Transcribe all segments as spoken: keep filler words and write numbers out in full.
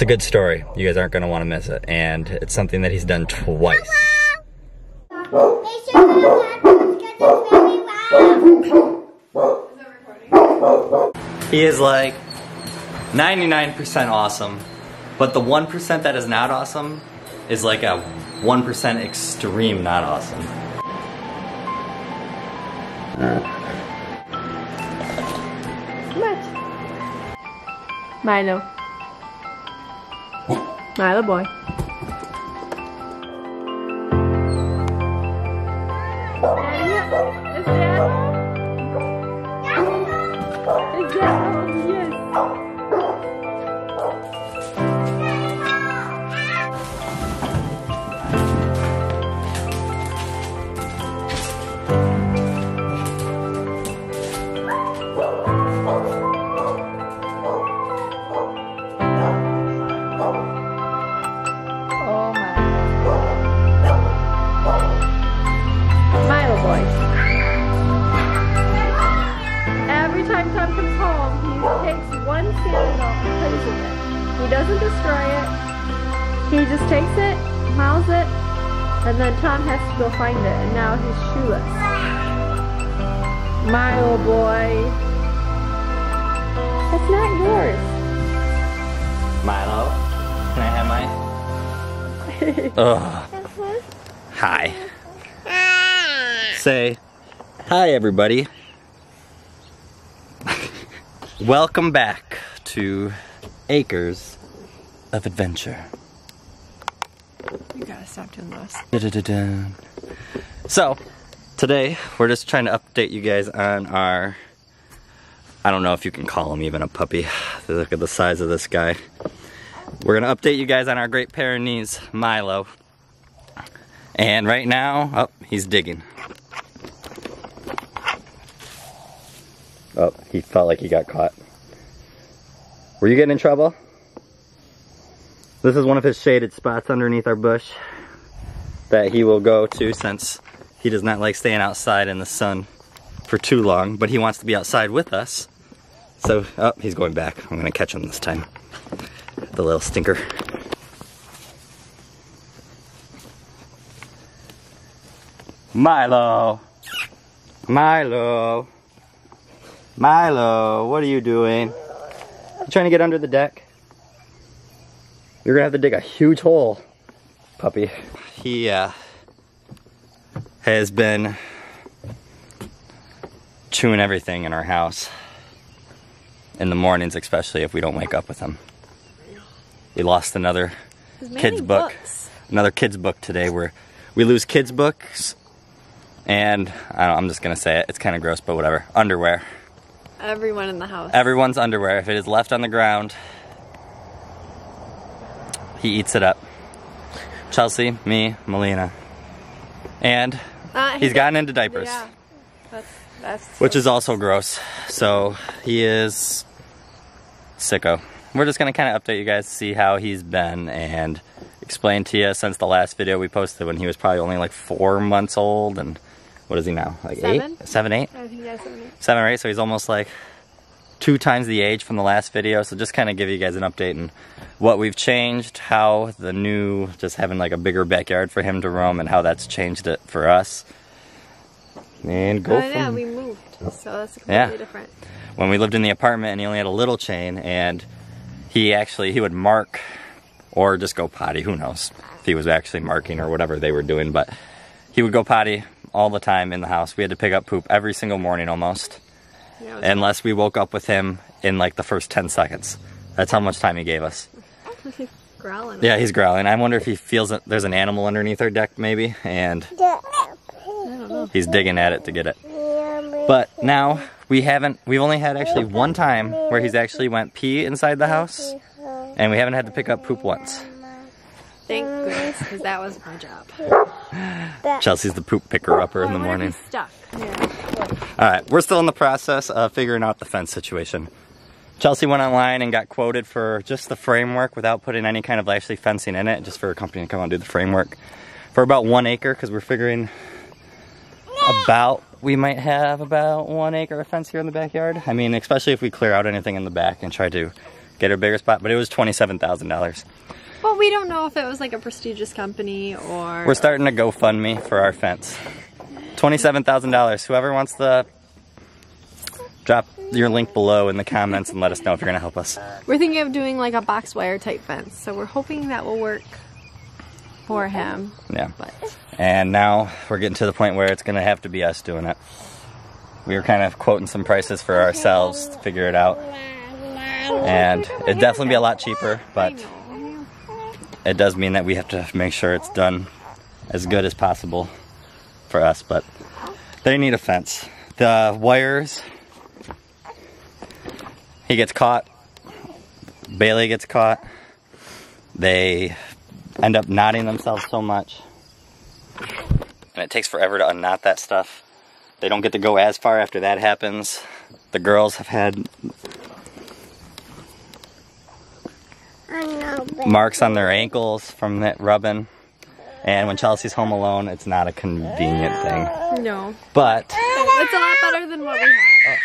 It's a good story. You guys aren't going to want to miss it. And it's something that he's done twice. He is like ninety-nine percent awesome, but the one percent that is not awesome is like a one percent extreme not awesome. What? Milo. Milo boy. He just takes it, miles it, and then Tom has to go find it, and now he's shoeless. My old boy. It's not yours. Milo, can I have mine? Ugh. Hi. Say, hi everybody. Welcome back to Acres of Adventure. You gotta stop doing this. Da, da, da, da. So, today we're just trying to update you guys on our, I don't know if you can call him even a puppy. Look at the size of this guy. We're gonna update you guys on our Great Pyrenees, Milo. And right now, oh, he's digging. Oh, he felt like he got caught. Were you getting in trouble? This is one of his shaded spots underneath our bush that he will go to since he does not like staying outside in the sun for too long, but he wants to be outside with us. So, oh, he's going back. I'm gonna catch him this time. The little stinker. Milo! Milo! Milo, what are you doing? You trying to get under the deck? You're gonna have to dig a huge hole, puppy. He uh, has been chewing everything in our house. In the mornings, especially if we don't wake up with him. We lost another kid's book. Books. Another kid's book today where we lose kids' books. And I don't, I'm just gonna say it, it's kind of gross, but whatever. Underwear. Everyone in the house. Everyone's underwear. If it is left on the ground, he eats it up. Chelsea, me, Melina. And uh, he's, he's gotten into diapers. Yeah. That's, that's which is also gross. So he is sicko. We're just gonna kinda update you guys to see how he's been and explain to you since the last video we posted when he was probably only like four months old, and what is he now? Like seven? Eight? Seven, eight? I think he has seven, eight. Seven or eight, so he's almost like two times the age from the last video, so just kind of give you guys an update on what we've changed, how the new, just having like a bigger backyard for him to roam and how that's changed it for us. And go oh, from... yeah, we moved, so that's completely yeah. different. When we lived in the apartment and he only had a little chain, and he actually, he would mark or just go potty, who knows if he was actually marking or whatever they were doing, but he would go potty all the time in the house. We had to pick up poop every single morning almost. Yeah, unless we woke up with him in like the first ten seconds. That's how much time he gave us. He's growling. Yeah, he's growling. I wonder if he feels that there's an animal underneath our deck maybe, and he's digging at it to get it. But now we haven't, we've only had actually one time where he's actually went pee inside the house, and we haven't had to pick up poop once. Thank goodness, because that was my job. Chelsea's the poop picker-upper in the morning. Stuck. Yeah. Alright, we're still in the process of figuring out the fence situation. Chelsea went online and got quoted for just the framework without putting any kind of actually fencing in it, just for a company to come out and do the framework. For about one acre, because we're figuring about, we might have about one acre of fence here in the backyard. I mean, especially if we clear out anything in the back and try to get a bigger spot, but it was twenty-seven thousand dollars. Well, we don't know if it was like a prestigious company or... We're starting a GoFundMe for our fence. twenty-seven thousand dollars. Whoever wants to drop your link below in the comments and let us know if you're going to help us. We're thinking of doing like a box wire type fence, so we're hoping that will work for him. Yeah. But. And now we're getting to the point where it's going to have to be us doing it. We were kind of quoting some prices for ourselves to figure it out. And it'd definitely be a lot cheaper, but it does mean that we have to make sure it's done as good as possible for us. But they need a fence. The wires, he gets caught, Bailey gets caught, they end up knotting themselves so much. And it takes forever to unknot that stuff. They don't get to go as far after that happens. The girls have had marks on their ankles from that rubbing. And when Chelsea's home alone, it's not a convenient thing. No. But it's a lot better than what we had.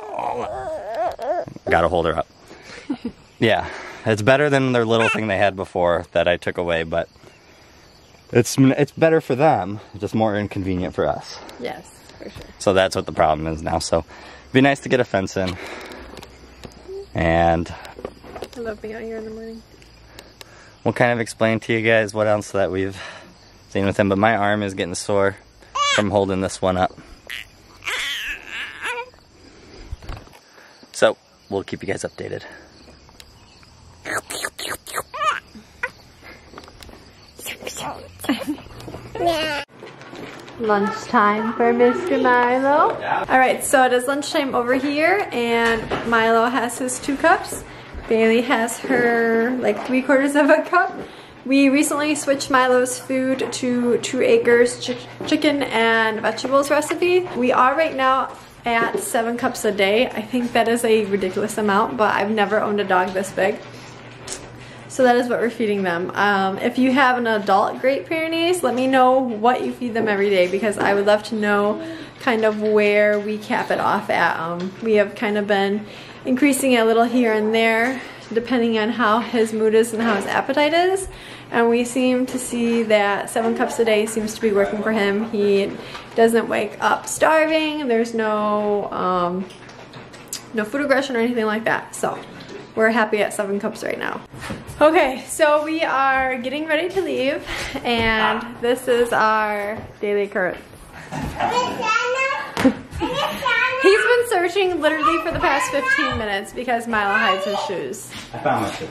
Oh. Gotta hold her up. Yeah. It's better than their little thing they had before that I took away, but It's, it's better for them, just more inconvenient for us. Yes, for sure. So that's what the problem is now. So it'd be nice to get a fence in. And I love being out here in the morning. We'll kind of explain to you guys what else that we've seen with him. But my arm is getting sore from holding this one up. So we'll keep you guys updated. Lunchtime for Mister Milo. Alright, so it is lunchtime over here, and Milo has his two cups. Bailey has her like three quarters of a cup. We recently switched Milo's food to Two Acres ch chicken and vegetables recipe. We are right now at seven cups a day. I think that is a ridiculous amount, but I've never owned a dog this big. So that is what we're feeding them. Um, if you have an adult Great Pyrenees, let me know what you feed them every day, because I would love to know kind of where we cap it off at. Um, we have kind of been increasing it a little here and there depending on how his mood is and how his appetite is. And we seem to see that seven cups a day seems to be working for him. He doesn't wake up starving. There's no, um, no food aggression or anything like that. So we're happy at seven cups right now. Okay, so we are getting ready to leave, and this is our daily occurrence. He's been searching literally for the past fifteen minutes because Milo hides his shoes. I found my shoes.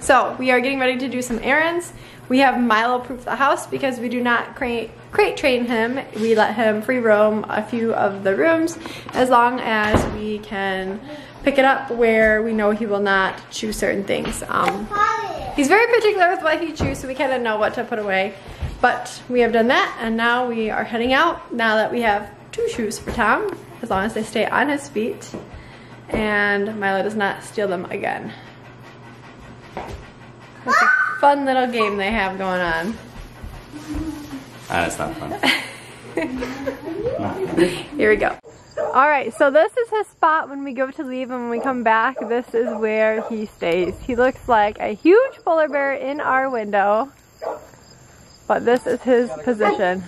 So we are getting ready to do some errands. We have Milo proof the house because we do not crate, crate train him. We let him free roam a few of the rooms as long as we can pick it up where we know he will not chew certain things. Um, he's very particular with what he chews, so we kind of know what to put away. But we have done that, and now we are heading out, now that we have two shoes for Tom, as long as they stay on his feet, and Milo does not steal them again. That's a fun little game they have going on. Ah, that's not fun. Here we go. Alright, so this is his spot when we go to leave, and when we come back, this is where he stays. He looks like a huge polar bear in our window, but this is his position.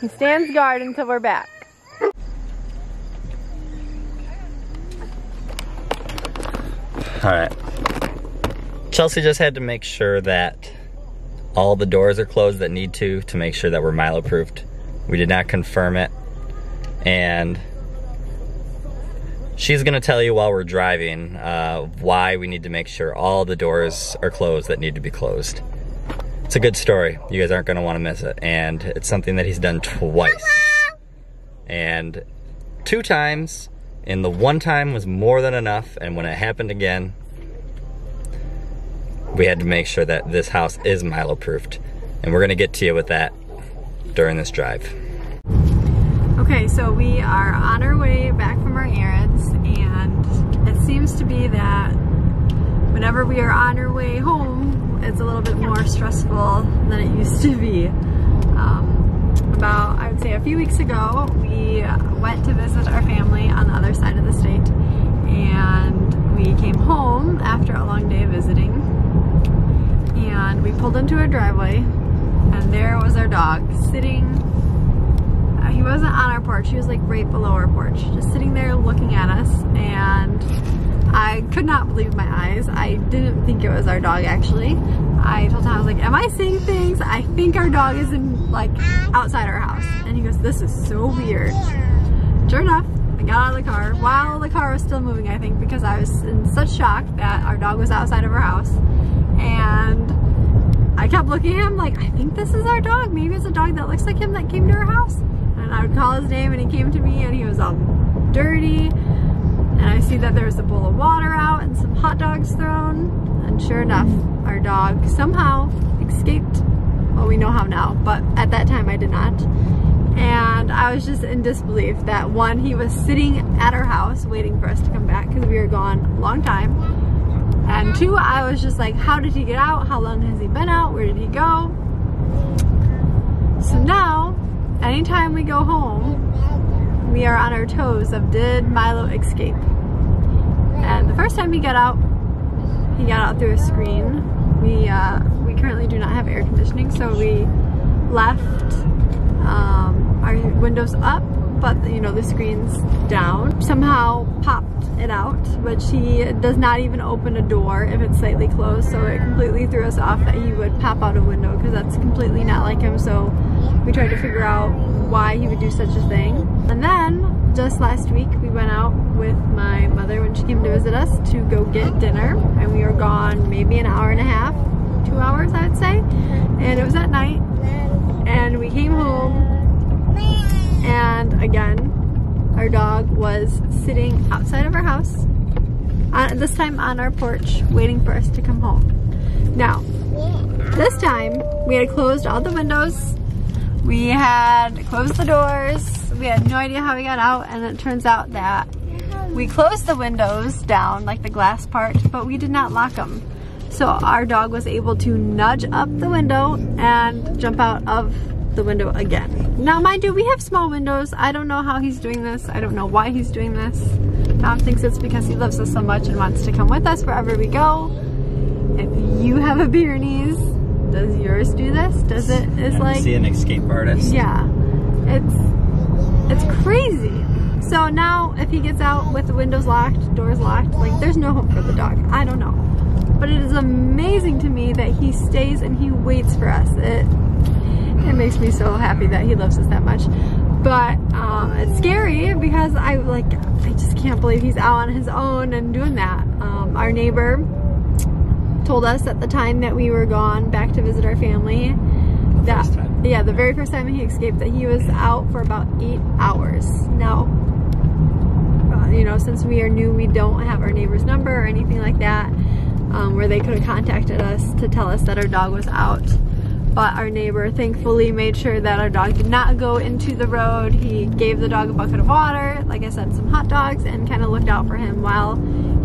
He stands guard until we're back. Alright, Chelsea just had to make sure that all the doors are closed that need to, to make sure that we're Milo-proofed. We did not confirm it. And she's gonna tell you while we're driving uh, why we need to make sure all the doors are closed that need to be closed. It's a good story. You guys aren't gonna wanna miss it. And it's something that he's done twice. And two times, and the one time was more than enough, and when it happened again, we had to make sure that this house is Milo-proofed. And we're gonna get to you with that during this drive. Okay, so we are on our way back from our errands, and it seems to be that whenever we are on our way home, it's a little bit more stressful than it used to be. Um, about, I would say a few weeks ago, we went to visit our family on the other side of the state, and we came home after a long day of visiting, and we pulled into our driveway, and there was our dog sitting. Uh, he wasn't on our porch, he was like right below our porch, just sitting there looking at us, and I could not believe my eyes. I didn't think it was our dog, actually. I told him, I was like, am I seeing things? I think our dog is in, like, outside our house. And he goes, this is so weird. Sure enough, I got out of the car while the car was still moving, I think, because I was in such shock that our dog was outside of our house. And I kept looking at him like, I think this is our dog. Maybe it's a dog that looks like him that came to our house. And I would call his name, and he came to me, and he was all dirty. And I see that there was a bowl of water out and some hot dogs thrown. And sure enough, our dog somehow escaped. Well, we know how now, but at that time I did not. And I was just in disbelief that, one, he was sitting at our house waiting for us to come back because we were gone a long time. And two, I was just like, how did he get out? How long has he been out? Where did he go? So now, anytime we go home, we are on our toes of, did Milo escape? And the first time he got out, he got out through a screen. We uh, we currently do not have air conditioning, so we left um, our windows up, but you know, the screen's down. Somehow popped it out, which he does not even open a door if it's slightly closed, so it completely threw us off that he would pop out a window, because that's completely not like him. So we tried to figure out why he would do such a thing. And then just last week we went out with my mother when she came to visit us to go get dinner, and we were gone maybe an hour and a half, two hours I'd say, and it was at night, and we came home, and again our dog was sitting outside of our house, on, this time on our porch, waiting for us to come home. Now this time we had closed all the windows, we had closed the doors, we had no idea how we got out, and it turns out that we closed the windows down, like the glass part, but we did not lock them. So our dog was able to nudge up the window and jump out of the window again. Now mind you, we have small windows. I don't know how he's doing this. I don't know why he's doing this. Tom thinks it's because he loves us so much and wants to come with us wherever we go. If you have a Pyrenees, does yours do this? Does it? It's like, see an escape artist. Yeah. It's, it's crazy. So now if he gets out with the windows locked, doors locked, like there's no hope for the dog. I don't know. But it is amazing to me that he stays and he waits for us. It it makes me so happy that he loves us that much. But um, it's scary because I like I just can't believe he's out on his own and doing that. Um, our neighbor told us at the time that we were gone back to visit our family that, yeah, the very first time he escaped, that he was out for about eight hours. Now, you know, since we are new, we don't have our neighbor's number or anything like that, um, where they could have contacted us to tell us that our dog was out. But our neighbor thankfully made sure that our dog did not go into the road. He gave the dog a bucket of water, like I said, some hot dogs, and kind of looked out for him while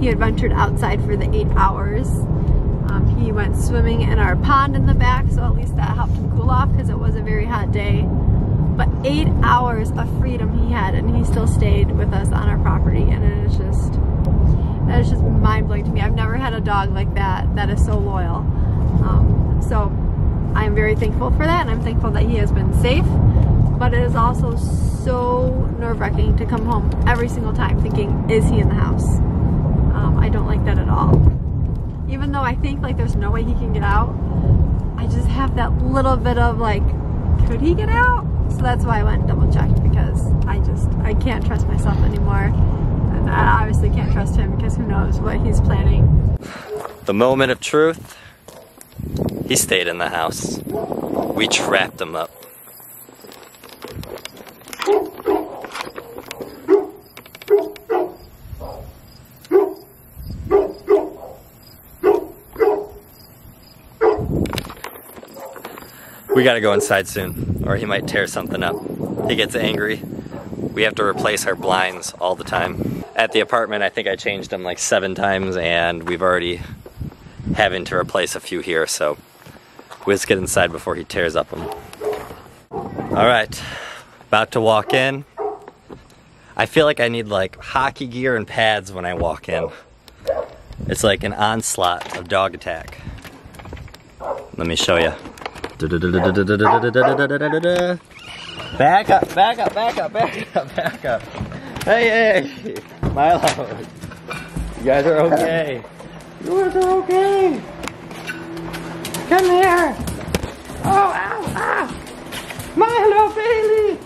he had ventured outside for the eight hours. Um, he went swimming in our pond in the back, so at least that helped him cool off because it was a very hot day. But eight hours of freedom he had, and he still stayed with us on our property, and it is just, that is just mind-blowing to me. I've never had a dog like that that is so loyal. Um, so I'm very thankful for that, and I'm thankful that he has been safe. But it is also so nerve-wracking to come home every single time thinking, is he in the house? Um, I don't like that at all. Even though I think like there's no way he can get out, I just have that little bit of like, could he get out? So that's why I went and double checked, because I just, I can't trust myself anymore. And I obviously can't trust him because who knows what he's planning. The moment of truth, he stayed in the house. We trapped him up. We gotta go inside soon, or he might tear something up. He gets angry. We have to replace our blinds all the time. At the apartment, I think I changed them like seven times, and we've already having to replace a few here, so we'll just get inside before he tears up them. All right, about to walk in. I feel like I need like hockey gear and pads when I walk in. It's like an onslaught of dog attack. Let me show you. Back up, back up, back up, back up, back up. Hey, hey, Milo. You guys are okay. You guys are okay. Come here. Oh, ow, ow. Milo, Bailey.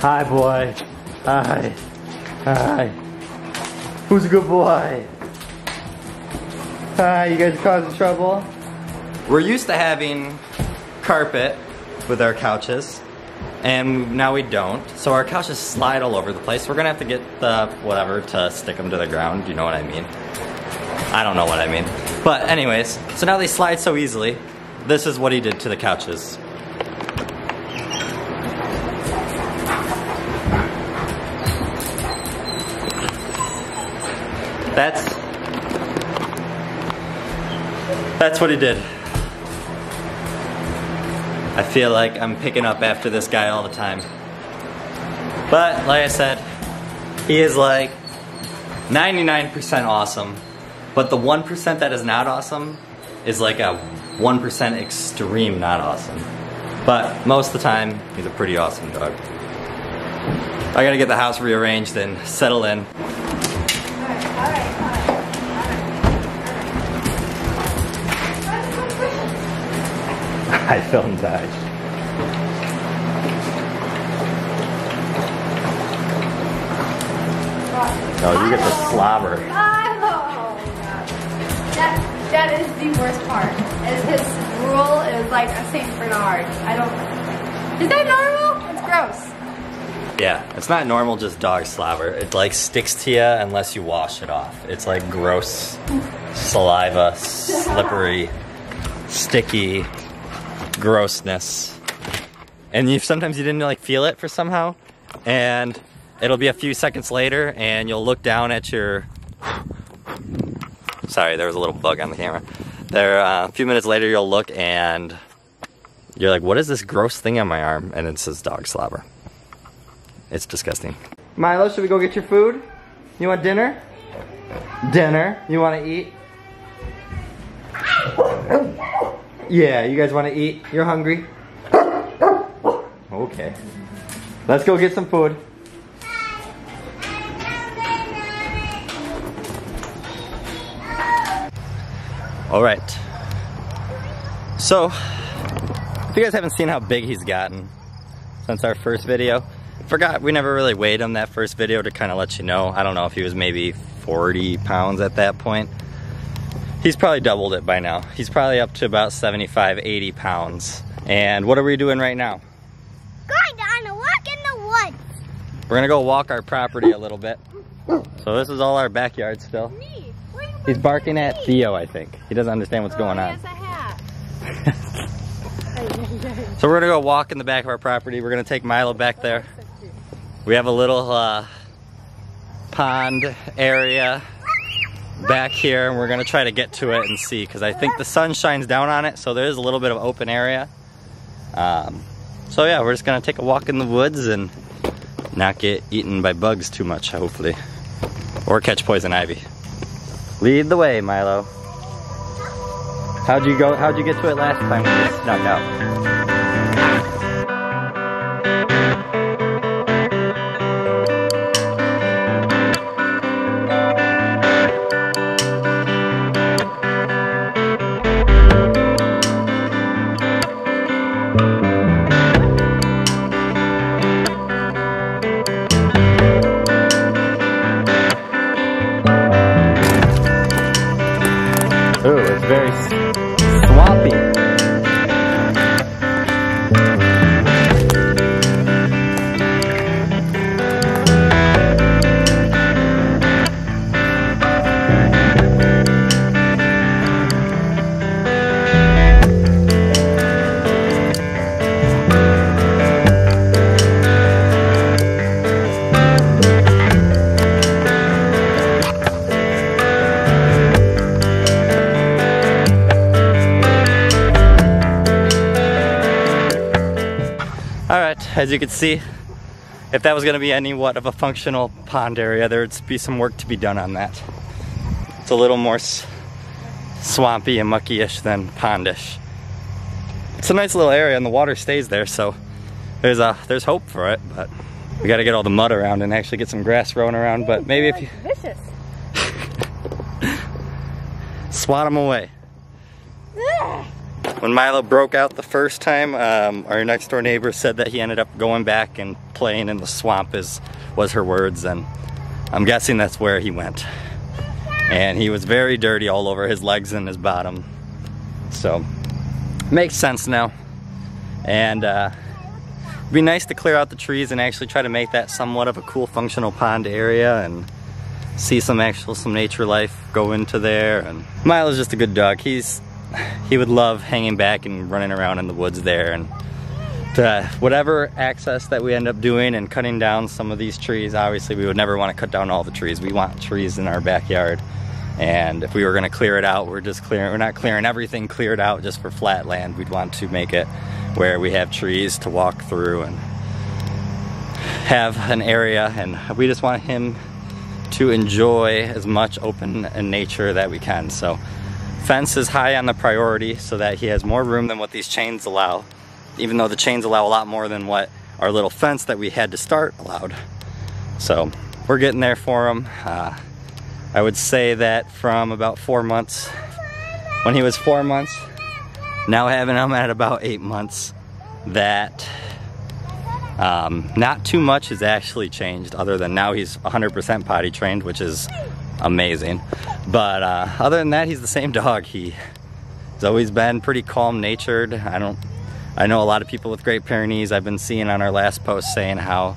Hi, boy. Hi. Hi. Who's a good boy? Hi, you guys are causing trouble. We're used to having carpet with our couches, and now we don't. So our couches slide all over the place. We're gonna have to get the whatever to stick them to the ground. You know what I mean? I don't know what I mean. But anyways, so now they slide so easily. This is what he did to the couches. That's That's what he did. I feel like I'm picking up after this guy all the time. But like I said, he is like ninety-nine percent awesome. But the one percent that is not awesome is like a one percent extreme not awesome. But most of the time, he's a pretty awesome dog. I gotta get the house rearranged and settle in. I filmed that. Oh, you get the slobber. Milo! That, that is the worst part. Is his rule is like a Saint Bernard. I don't... Is that normal? It's gross. Yeah, it's not normal, just dog slobber. It like sticks to you unless you wash it off. It's like gross saliva, slippery, sticky. Grossness, and you sometimes you didn't like feel it for somehow, and it'll be a few seconds later and you'll look down at your sorry there was a little bug on the camera there uh, a few minutes later you'll look and you're like, what is this gross thing on my arm? And it says dog slobber. It's disgusting. Milo, should we go get your food? You want dinner? Dinner? You want to eat? Yeah, you guys want to eat? You're hungry? Okay. Let's go get some food. Alright. So, if you guys haven't seen how big he's gotten since our first video, forgot we never really weighed him that first video to kind of let you know. I don't know if he was maybe forty pounds at that point. He's probably doubled it by now. He's probably up to about seventy-five, eighty pounds. And what are we doing right now? Going on a walk in the woods. We're gonna go walk our property a little bit. So this is all our backyard still. He's barking at Theo, I think. He doesn't understand what's going on. So we're gonna go walk in the back of our property. We're gonna take Milo back there. We have a little uh, pond area back here, and we're gonna try to get to it and see, because I think the sun shines down on it, so there is a little bit of open area. Um, so yeah, we're just gonna take a walk in the woods and not get eaten by bugs too much, hopefully, or catch poison ivy. Lead the way, Milo. How'd you go? How'd you get to it last time when you snuck out? As you can see, if that was going to be any what of a functional pond area, there would be some work to be done on that. It's a little more swampy and mucky-ish than pondish. It's a nice little area and the water stays there, so there's a there's hope for it, but we gotta get all the mud around and actually get some grass growing around. But maybe if you vicious. Swat them away. Ugh. When Milo broke out the first time, um, our next door neighbor said that he ended up going back and playing in the swamp, is was her words, and I'm guessing that's where he went. And he was very dirty all over his legs and his bottom. So makes sense now. And uh, it'd be nice to clear out the trees and actually try to make that somewhat of a cool functional pond area and see some actual some nature life go into there. And Milo's just a good dog. He's he would love hanging back and running around in the woods there, and to whatever access that we end up doing and cutting down some of these trees, obviously we would never want to cut down all the trees. We want trees in our backyard, and if we were going to clear it out, we're just clearing, we're not clearing everything cleared out just for flat land. We'd want to make it where we have trees to walk through and have an area, and we just want him to enjoy as much open and nature that we can. So fence is high on the priority so that he has more room than what these chains allow, even though the chains allow a lot more than what our little fence that we had to start allowed. So we're getting there for him. Uh, I would say that from about four months, when he was four months, now having him at about eight months, that um, not too much has actually changed, other than now he's one hundred percent potty trained, which is amazing. But uh, other than that, he's the same dog. He's always been pretty calm natured. I don't I know a lot of people with Great Pyrenees I've been seeing on our last post saying how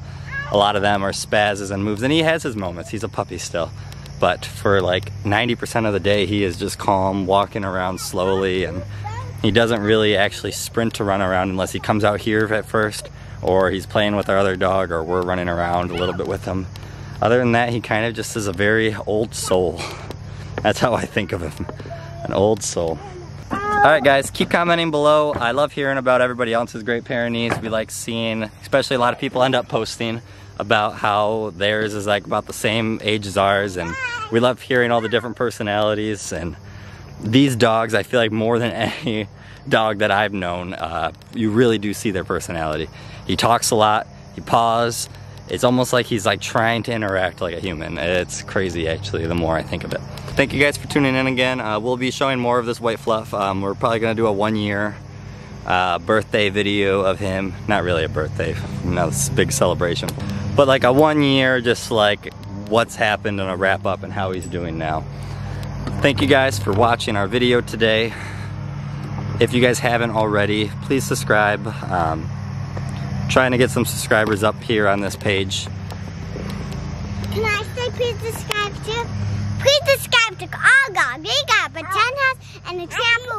a lot of them are spazzes and moves, and he has his moments. He's a puppy still, but for like ninety percent of the day he is just calm, walking around slowly, and he doesn't really actually sprint to run around unless he comes out here at first, or he's playing with our other dog, or we're running around a little bit with him. Other than that, he kind of just is a very old soul. That's how I think of him, an old soul. Alright guys, keep commenting below. I love hearing about everybody else's Great Pyrenees. We like seeing, especially a lot of people end up posting about how theirs is like about the same age as ours, and we love hearing all the different personalities. And these dogs, I feel like more than any dog that I've known, uh, you really do see their personality. He talks a lot, he paws. It's almost like he's like trying to interact like a human. It's crazy actually, the more I think of it. Thank you guys for tuning in again. Uh, we'll be showing more of this white fluff. Um, we're probably gonna do a one year uh, birthday video of him. Not really a birthday, no, it's a big celebration. But like a one year, just like what's happened and a wrap up and how he's doing now. Thank you guys for watching our video today. If you guys haven't already, please subscribe. Um, Trying to get some subscribers up here on this page. Can I say please subscribe to? Please subscribe to all God. We got a ten house, an example